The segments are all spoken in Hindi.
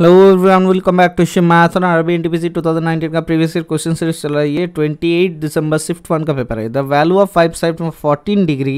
Hello everyone, welcome back to Shiv math और आरआरबी एनटीपीसी 2019 का प्रीवियस ईयर क्वेश्चन सीरीज चल रहा है। ये 28 दिसंबर शिफ्ट 1 का पेपर है। The value of 5 side from 14 degree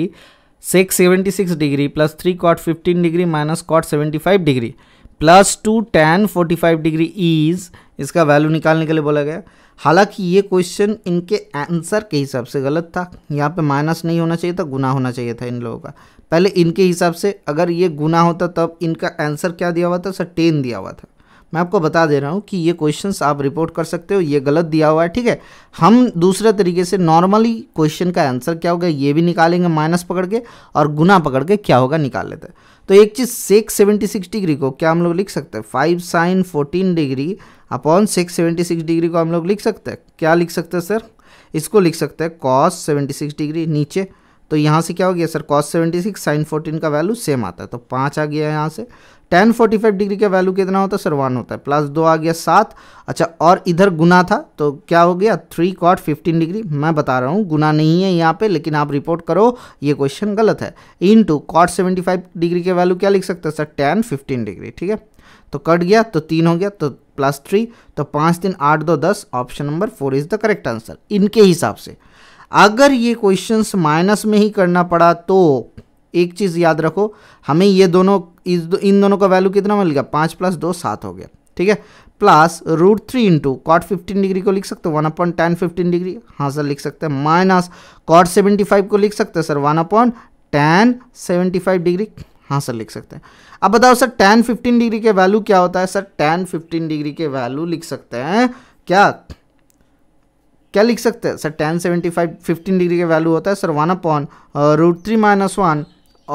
676 degree plus 3 cot 15 degree minus cot 75 degree plus 2 tan 45 degree is इसका वैल्यू निकालने के लिए बोला गया। हालांकि ये क्वेश्चन इनके आंसर के हिसाब से गलत था। यहाँ पे माइनस नहीं होना चाहिए था, गुना होना चाहिए था इन लोगों का। पहले इनके हिसाब से अगर ये गुना होता तब इनका आंसर क्या दिया हुआ था सर, 10 दिया हुआ था। मैं आपको बता दे रहा हूँ कि ये क्वेश्चंस आप रिपोर्ट कर सकते हो, ये गलत दिया हुआ है। ठीक है, हम दूसरे तरीके से नॉर्मली क्वेश्चन का आंसर क्या होगा ये भी निकालेंगे, माइनस पकड़ के और गुना पकड़ के क्या होगा निकाल लेते हैं। तो एक चीज़ 676 डिग्री को क्या हम लोग लिख सकते हैं, 5 साइन 14 डिग्री अपॉन 676 डिग्री को हम लोग लिख सकते हैं। क्या लिख सकते हैं सर, इसको लिख सकते हैं कॉस 76 डिग्री नीचे। तो यहाँ से क्या हो गया सर, कॉस 76 साइन 14 का वैल्यू सेम आता है तो 5 आ गया। यहाँ से टैन 45 डिग्री का वैल्यू कितना होता है सर, 1 होता है, प्लस 2 आ गया 7। अच्छा, और इधर गुना था तो क्या हो गया 3 कॉट 15 डिग्री। मैं बता रहा हूँ गुना नहीं है यहाँ पे, लेकिन आप रिपोर्ट करो ये क्वेश्चन गलत है। इन टू कॉट 75 डिग्री के वैल्यू क्या लिख सकते हैं सर, टैन 15 डिग्री। ठीक है, तो कट गया तो 3 हो गया तो प्लस 3 तो 5 3 8 2 10। Option number 4 is the correct answer इनके हिसाब से। अगर ये क्वेश्चंस माइनस में ही करना पड़ा तो एक चीज़ याद रखो, हमें ये दोनों इन दोनों का वैल्यू कितना मिल गया, 5 प्लस 2 7 हो गया। ठीक है, प्लस √3 इंटू कॉट 15 डिग्री को लिख सकते हो 1 अपॉन टैन 15 डिग्री। हाँ सर लिख सकते हैं। माइनस कॉट 75 को लिख सकते हैं सर 1 अपॉन टैन 75 डिग्री। हाँ सर लिख सकते हैं। अब बताओ सर टैन 15 डिग्री के वैल्यू क्या होता है सर, टैन 15 डिग्री के वैल्यू लिख सकते हैं क्या, क्या लिख सकते हैं सर, टैन 15 डिग्री के वैल्यू होता है सर 1 अपॉन √3 माइनस 1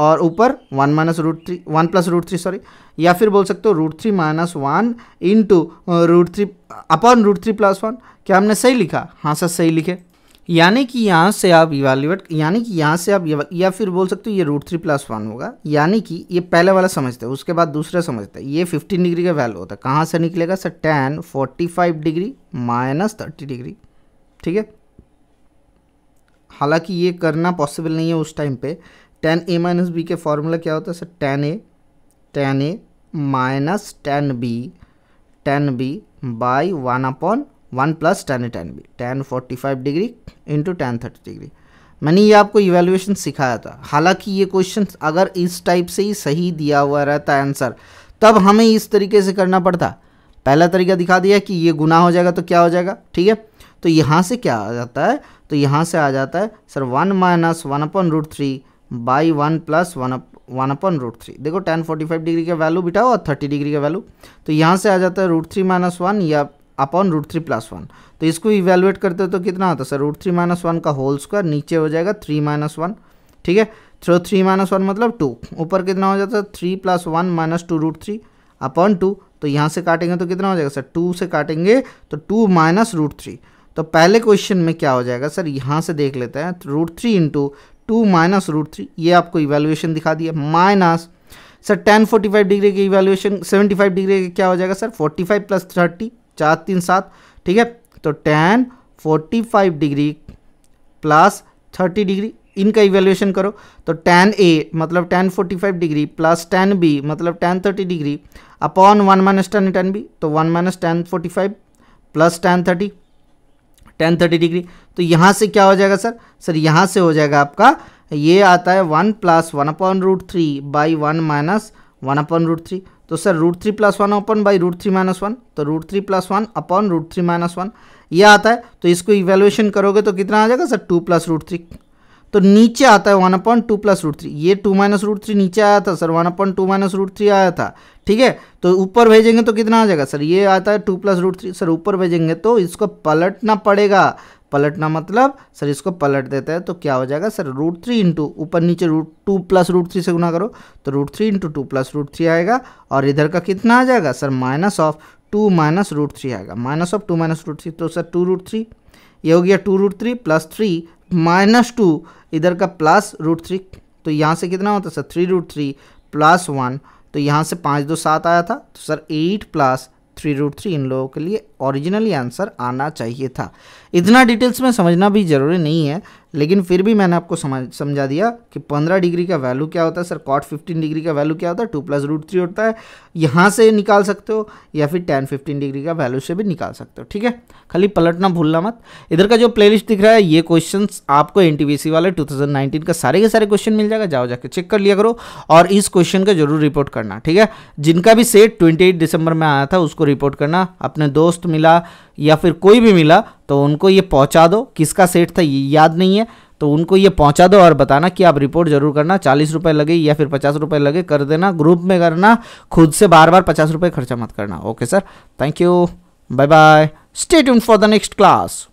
और ऊपर 1 प्लस √3 सॉरी, या फिर बोल सकते हो √3 माइनस 1 इंटू √3 अपॉन √3 प्लस 1। क्या हमने सही लिखा, हाँ सर सही लिखे। यानी कि यहाँ से आप या फिर बोल सकते हो ये √3 प्लस 1 होगा। यानी कि ये पहले वाला समझते हैं उसके बाद दूसरा समझते हैं। ये 15 डिग्री का वैल्यू होता है, कहाँ से निकलेगा sir, tan 45 degree minus 30 degree. ठीक है, हालांकि ये करना पॉसिबल नहीं है उस टाइम पे। tan a माइनस बी के फॉर्मूला क्या होता है sir, tan a minus tan b by 1 upon 1 plus tan a tan b। tan 45 degree into tan 30 degree. मैंने ये आपको इवेल्युएशन सिखाया था। हालांकि ये क्वेश्चन अगर इस टाइप से ही सही दिया हुआ रहता आंसर तब हमें इस तरीके से करना पड़ता। पहला तरीका दिखा दिया कि ये गुना हो जाएगा तो क्या हो जाएगा। ठीक है, तो यहाँ से क्या आ जाता है, तो यहाँ से आ जाता है sir 1 minus 1 upon √3 by 1 plus 1 upon √3। देखो टैन 45 डिग्री का वैल्यू बिठाओ और 30 डिग्री का वैल्यू, तो यहाँ से आ जाता है √3 माइनस 1 या अपॉन √3 प्लस 1। तो इसको इवेलुएट करते हो तो कितना होता है सर, √3 माइनस 1 का होल स्क्वायर नीचे हो जाएगा 3 माइनस 1। ठीक है, तो 3 माइनस 1 मतलब 2, ऊपर कितना हो जाता है 3 प्लस 1 माइनस 2 अपॉन 2। तो यहाँ से काटेंगे तो कितना हो जाएगा सर, 2 से काटेंगे तो 2 माइनस √3। तो पहले क्वेश्चन में क्या हो जाएगा सर, यहाँ से देख लेते हैं √3 इंटू 2 माइनस √3। ये आपको इवेल्युएशन दिखा दिया। माइनस सर टैन 45 डिग्री के इवेल्युएशन 75 डिग्री के क्या हो जाएगा सर, 45 प्लस 30 4 3 7। ठीक है, तो टैन 45 डिग्री प्लस 30 डिग्री इनका इवेल्युएशन करो। तो टैन a मतलब tan 45 degree plus tan b मतलब tan 30 degree upon 1 minus tan b। तो 1 minus tan 45 plus tan 30 degree. तो यहाँ से क्या हो जाएगा सर, यहाँ से हो जाएगा आपका ये आता है 1 plus 1 upon √3 by 1 minus 1 upon √3। तो sir √3 plus 1 upon by √3 minus 1। तो √3 प्लस 1 अपॉन √3 माइनस 1 ये आता है। तो इसको इवेल्युएशन करोगे तो कितना आ जाएगा सर, 2 प्लस √3। तो नीचे आता है 1 अपॉन 2 प्लस √3। ये 2 माइनस √3 नीचे आया था सर, 1 अपॉन 2 माइनस √3 आया था। ठीक है, तो ऊपर भेजेंगे तो कितना आ जाएगा सर, ये आता है 2 प्लस √3। सर ऊपर भेजेंगे तो इसको पलटना पड़ेगा। पलटना मतलब सर इसको पलट देते हैं तो क्या हो जाएगा सर, √3 इंटू ऊपर नीचे 2 प्लस √3 से गुना करो तो √3 इंटू 2 प्लस √3 आएगा। और इधर का कितना आ जाएगा सर, माइनस ऑफ 2 माइनस √3 आएगा, माइनस ऑफ 2 माइनस √3। तो सर 2 √3 ये हो गया 2 √3 प्लस 3 माइनस 2 इधर का प्लस √3। तो यहाँ से कितना होता है सर, 3 √3 प्लस 1। तो यहाँ से 5 2 7 आया था तो सर 8 प्लस 3 √3 इन लोगों के लिए ओरिजिनली आंसर आना चाहिए था। इतना डिटेल्स में समझना भी ज़रूरी नहीं है। लेकिन फिर भी मैंने आपको समझा दिया कि 15 डिग्री का वैल्यू क्या होता है। सर कॉट 15 डिग्री का वैल्यू क्या होता है, 2 + √3 होता है। यहाँ से निकाल सकते हो या फिर tan 15 डिग्री का वैल्यू से भी निकाल सकते हो। ठीक है, खाली पलटना भूलना मत। इधर का जो प्लेलिस्ट दिख रहा है ये क्वेश्चंस आपको एनटीपीसी वाले 2019 का सारे के सारे क्वेश्चन मिल जाएगा, जाओ जाके चेक कर लिया करो। और इस क्वेश्चन का जरूर रिपोर्ट करना, ठीक है। जिनका भी सेट 28 दिसंबर में आया था उसको रिपोर्ट करना, अपने दोस्त मिला या फिर कोई भी मिला तो उनको ये पहुंचा दो। किसका सेट था ये याद नहीं है तो उनको ये पहुंचा दो और बताना कि आप रिपोर्ट जरूर करना। 40 रुपये लगे या फिर 50 रुपये लगे कर देना, ग्रुप में करना, खुद से बार बार 50 रुपये खर्चा मत करना। Okay sir, thank you, bye bye, stay tuned for the next class.